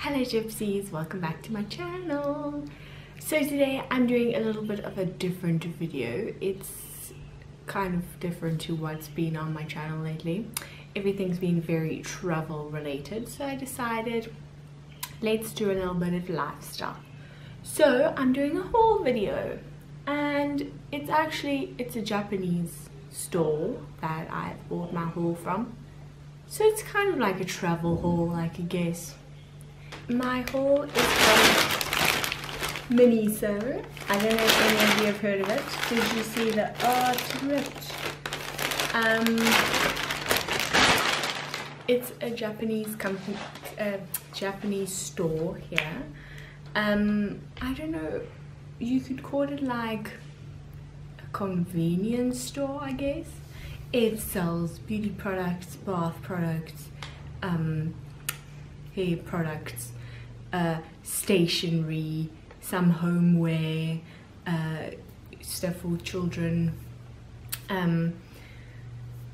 Hello gypsies, welcome back to my channel. So today I'm doing a little bit of a different video. It's kind of different to what's been on my channel lately. Everything's been very travel related, so I decided let's do a little bit of lifestyle. So I'm doing a haul video, and it's a Japanese store that I bought my haul from, so it's kind of like a travel haul, I guess. My haul is from Miniso. I don't know if any of you have heard of it. Did you see the artwork? It's a Japanese company, Japanese store here. I don't know, you could call it like a convenience store, I guess. It sells beauty products, bath products, hair products, stationery, some homeware, stuff for children,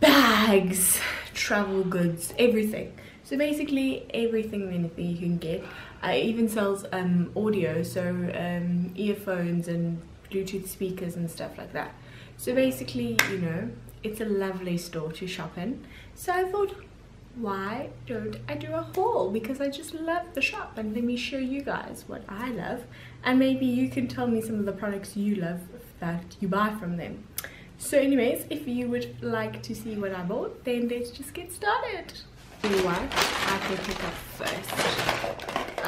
bags, travel goods, everything. So basically anything you can get. It even sells audio, so earphones and Bluetooth speakers and stuff like that. So basically, you know, it's a lovely store to shop in. So I thought, why don't I do a haul, because I just love the shop, and let me show you guys what I love, and maybe you can tell me some of the products you love that you buy from them. So anyways, if you would like to see what I bought, then let's just get started. What I can pick up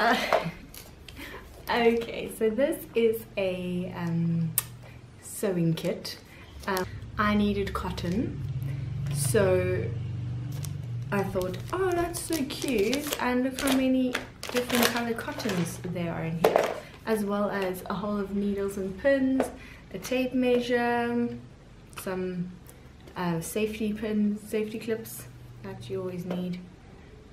first. Okay, so this is a sewing kit. I needed cotton, so I thought, oh, that's so cute, and look how many different color cottons there are in here, as well as a whole of needles and pins, a tape measure, some safety pins, safety clips that you always need.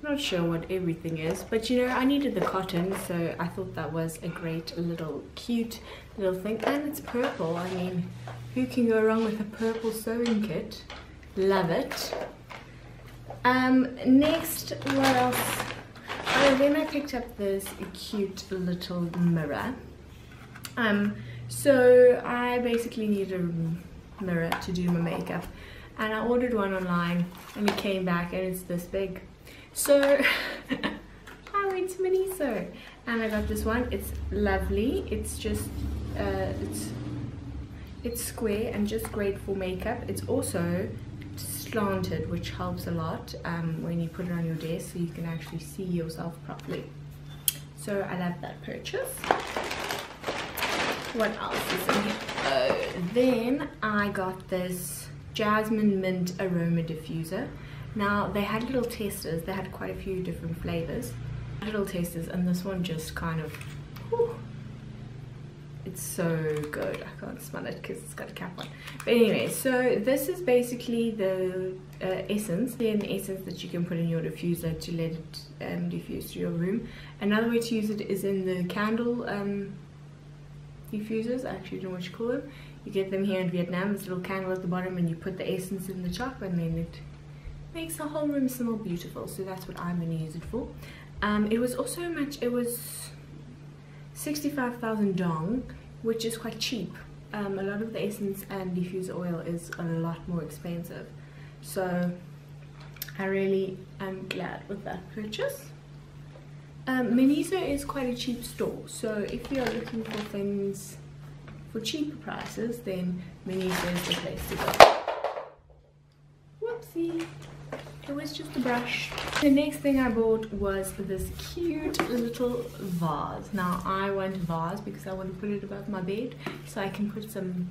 I'm not sure what everything is, but you know, I needed the cotton, so I thought that was a great little cute little thing. And it's purple. I mean, who can go wrong with a purple sewing kit? Love it. Next, what else? Oh, then I picked up this cute little mirror. So I basically needed a mirror to do my makeup, and I ordered one online, and it came back and it's this big. So I went to Miniso and I got this one. It's lovely. It's just it's square and just great for makeup. It's also slanted, which helps a lot when you put it on your desk, so you can actually see yourself properly. So I love that purchase. What else is in here? Oh, then I got this jasmine mint aroma diffuser. Now they had little testers, they had quite a few different flavors, little testers, and this one just kind of, whew, it's so good. I can't smell it because it's got a cap on. But anyway, so this is basically the essence. They're an essence that you can put in your diffuser to let it diffuse through your room. Another way to use it is in the candle diffusers. I actually don't know what you call them. You get them here in Vietnam. This little candle at the bottom, and you put the essence in the top, and then it makes the whole room smell beautiful. So that's what I'm going to use it for. It was also much. It was 65,000 dong, which is quite cheap. A lot of the essence and diffuser oil is a lot more expensive, so I really am glad with that purchase. Miniso is quite a cheap store, so if you are looking for things for cheaper prices, then Miniso is the place to go. Whoopsie, it was just a brush. The next thing I bought was this cute little vase. Now I want a vase because I want to put it above my bed so I can put some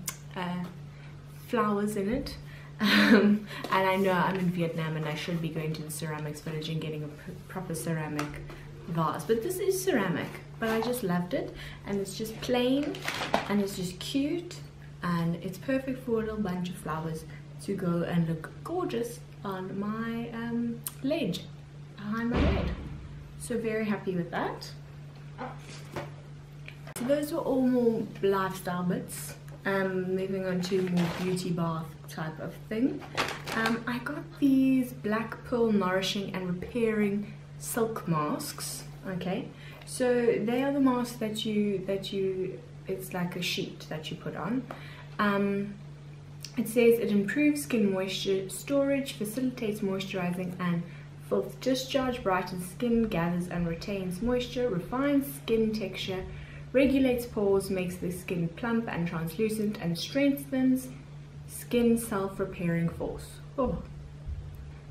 flowers in it. And I know I'm in Vietnam and I should be going to the ceramics village and getting a proper ceramic vase, but this is ceramic. But I just loved it, and it's just plain and it's just cute, and it's perfect for a little bunch of flowers to go and look gorgeous on my ledge, behind my bed. So very happy with that. So those were all more lifestyle bits. Moving on to more beauty bath type of thing. I got these black pearl nourishing and repairing silk masks. Okay, so they are the masks that you it's like a sheet that you put on. It says it improves skin moisture storage, facilitates moisturizing and filth discharge, brightens skin, gathers and retains moisture, refines skin texture, regulates pores, makes the skin plump and translucent, and strengthens skin self-repairing force. Oh,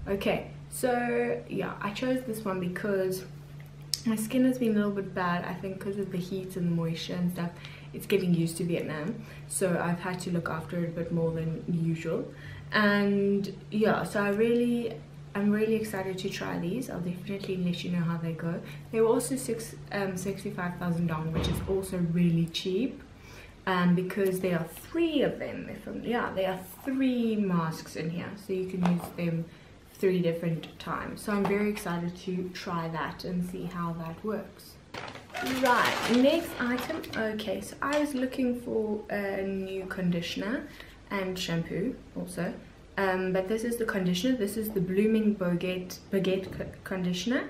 okay, so yeah, I chose this one because my skin has been a little bit bad, I think, because of the heat and moisture and stuff. It's getting used to Vietnam, so I've had to look after it a bit more than usual. And yeah, so I'm really excited to try these. I'll definitely let you know how they go. They were also 65,000 dong, which is also really cheap, because there are three of them. Yeah, there are three masks in here, so you can use them three different times. So I'm very excited to try that and see how that works. Right, next item. Okay, so I was looking for a new conditioner and shampoo also, but this is the conditioner. This is the Blooming Baguette conditioner.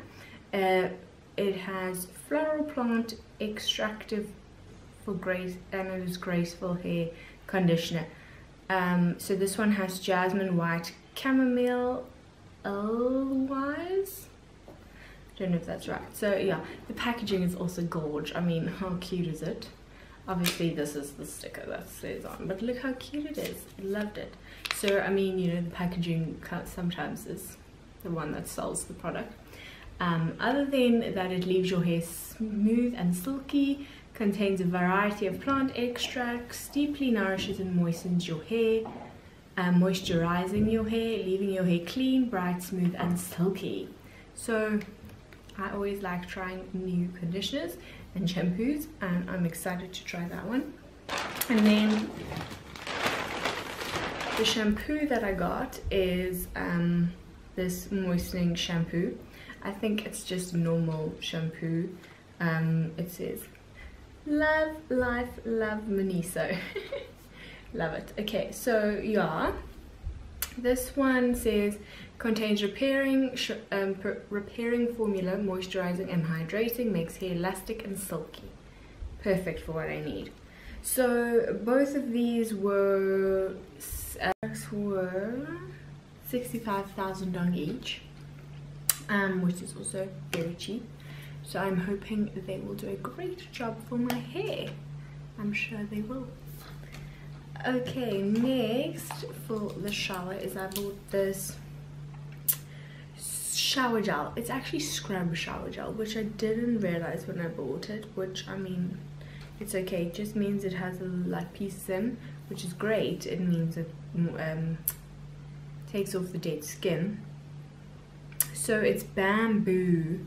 It has floral plant extractive for grace, and it is graceful hair conditioner. So this one has jasmine, white, chamomile, Elwise. Don't know if that's right. So yeah, the packaging is also gorge. I mean, how cute is it? Obviously this is the sticker that stays on, but look how cute it is. I loved it. So I mean, you know, the packaging sometimes is the one that sells the product. Other than that, it leaves your hair smooth and silky, contains a variety of plant extracts, deeply nourishes and moistens your hair, moisturizing your hair, leaving your hair clean, bright, smooth and silky. So I always like trying new conditioners and shampoos, and I'm excited to try that one. And then the shampoo that I got is this moistening shampoo. I think it's just normal shampoo. It says love life, love Miniso. Love it. Okay, so yeah, this one says contains repairing formula, moisturizing and hydrating, makes hair elastic and silky. Perfect for what I need. So both of these were 65,000 dong each, which is also very cheap. So I'm hoping they will do a great job for my hair. I'm sure they will. Okay, next for the shower is I bought this shower gel. It's actually scrub shower gel, which I didn't realize when I bought it, which I mean, it's okay. It just means it has a like pieces in, which is great. It means it takes off the dead skin. So it's bamboo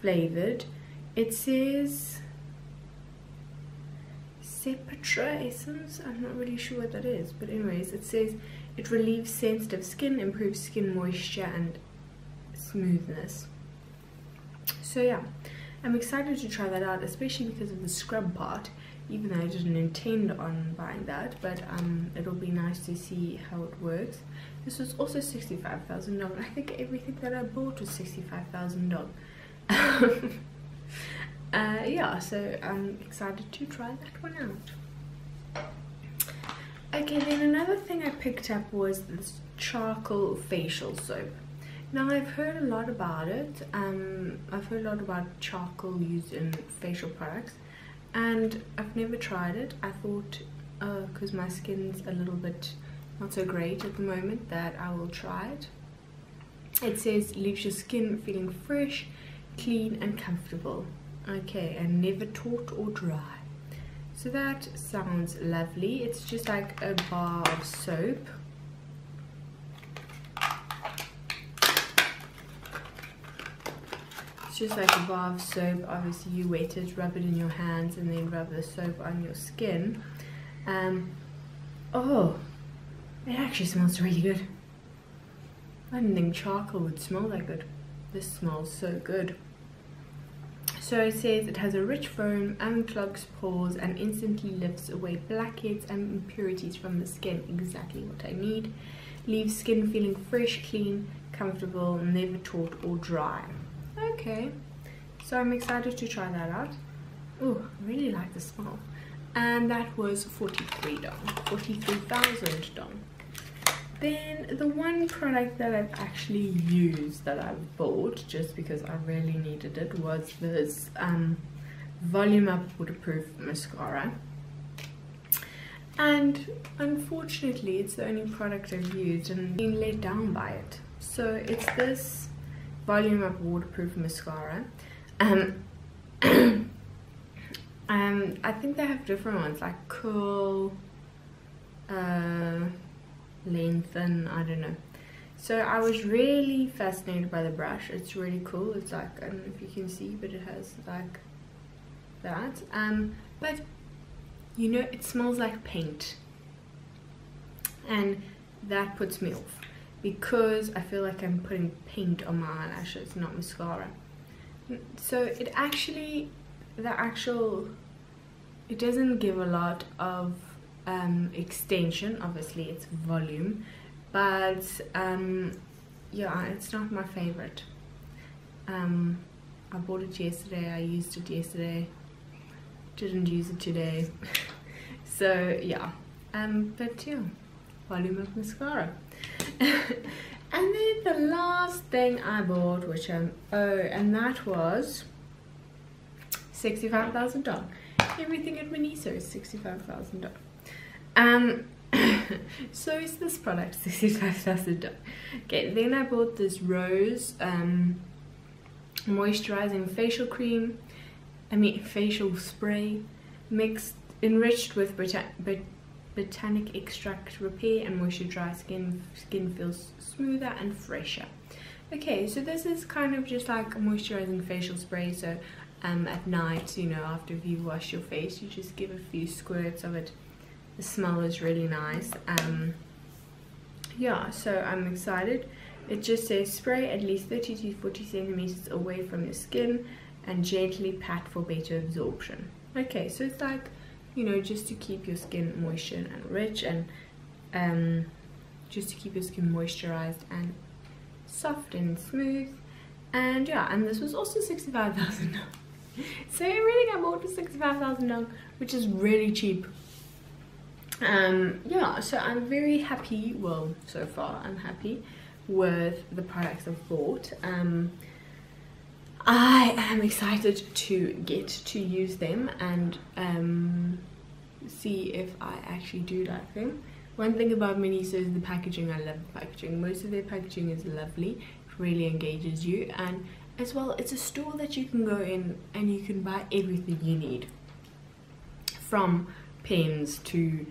flavored. It says Separations. I'm not really sure what that is, but anyways, it says it relieves sensitive skin, improves skin moisture and smoothness. So yeah, I'm excited to try that out, especially because of the scrub part, even though I didn't intend on buying that, but it'll be nice to see how it works. This was also 65,000 dong. I think everything that I bought was 65,000 dong. Yeah, so I'm excited to try that one out. Okay, then another thing I picked up was this charcoal facial soap. Now I've heard a lot about it. I've heard a lot about charcoal used in facial products, and I've never tried it. I thought, because my skin's a little bit not so great at the moment, that I will try it. It says leaves your skin feeling fresh, clean and comfortable. Okay, and never taut or dry. So that sounds lovely. It's just like a bar of soap. It's just like a bar of soap. Obviously you wet it, rub it in your hands and then rub the soap on your skin. Oh, it actually smells really good. I didn't think charcoal would smell that good. This smells so good. So it says it has a rich foam, unclogs pores and instantly lifts away blackheads and impurities from the skin. Exactly what I need. Leaves skin feeling fresh, clean, comfortable, never taut or dry. Okay, So I'm excited to try that out. Oh, I really like the smell. And that was 43,000 dong. Then the one product that I've actually used that I've bought just because I really needed it was this Volume Up Waterproof Mascara. And unfortunately, it's the only product I've used and been let down by it. So it's this Volume Up Waterproof Mascara. I think they have different ones like Curl, Lengthen, I don't know. So I was really fascinated by the brush. It's really cool. It's like, I don't know if you can see, but it has like that. But you know, it smells like paint, and that puts me off because I feel like I'm putting paint on my eyelashes, not mascara. So it actually, it doesn't give a lot of extension. Obviously it's volume, but yeah, it's not my favorite. I bought it yesterday, I used it yesterday, didn't use it today. So yeah, but yeah, Volume Up mascara. And then the last thing I bought, which and that was 65,000 dong. Everything at Miniso is 65,000 dong. So is this product 65,000 dong. Okay, then I bought this Rose moisturizing facial cream. I mean facial spray, mixed enriched with botanic extract, repair and moisture, dry skin feels smoother and fresher. Okay, so this is kind of just like a moisturizing facial spray. So at night, you know, after you wash your face, you just give a few squirts of it. The smell is really nice. Yeah, so I'm excited. It just says spray at least 30 to 40 centimeters away from your skin and gently pat for better absorption. Okay, so it's like, you know, just to keep your skin moisturized and rich, and just to keep your skin moisturized and soft and smooth. And yeah, and this was also 65,000 dong. So everything I bought was 65,000 dong, which is really cheap. Yeah, so I'm very happy. Well, so far I'm happy with the products I've bought. I am excited to get to use them and see if I actually do like them. One thing about Miniso is the packaging. I love the packaging. Most of their packaging is lovely. It really engages you, and as well it's a store that you can go in and you can buy everything you need, from pens to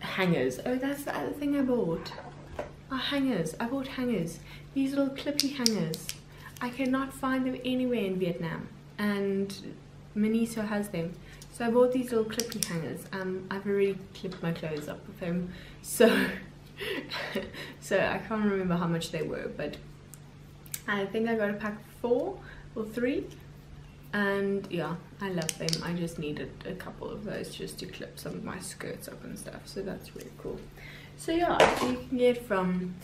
hangers. Oh, that's the other thing I bought, are hangers. I bought hangers, these little clippy hangers. I cannot find them anywhere in Vietnam, and Miniso has them. So I bought these little clippy hangers. I've already clipped my clothes up with them, so I can't remember how much they were, but I think I got a pack of 4 or 3, and yeah, I love them. I just needed a couple of those just to clip some of my skirts up and stuff, so that's really cool. So yeah, so you can get from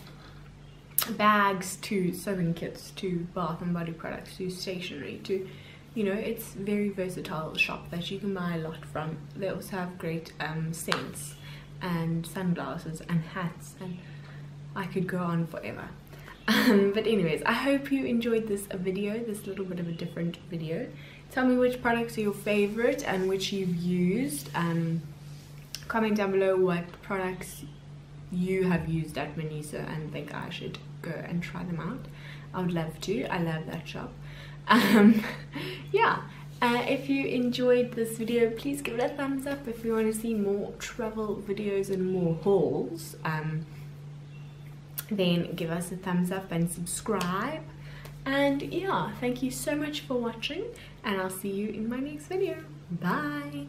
bags to sewing kits to bath and body products to stationery to, you know, it's very versatile shop that you can buy a lot from. They also have great scents and sunglasses and hats, and I could go on forever. But anyways, I hope you enjoyed this video, this little bit of a different video. Tell me which products are your favorite and which you've used. Comment down below what products you have used at Miniso and think I should go and try them out. I would love to. I love that shop. Yeah, if you enjoyed this video, please give it a thumbs up. If you want to see more travel videos and more hauls, then give us a thumbs up and subscribe. And yeah, thank you so much for watching, and I'll see you in my next video. Bye.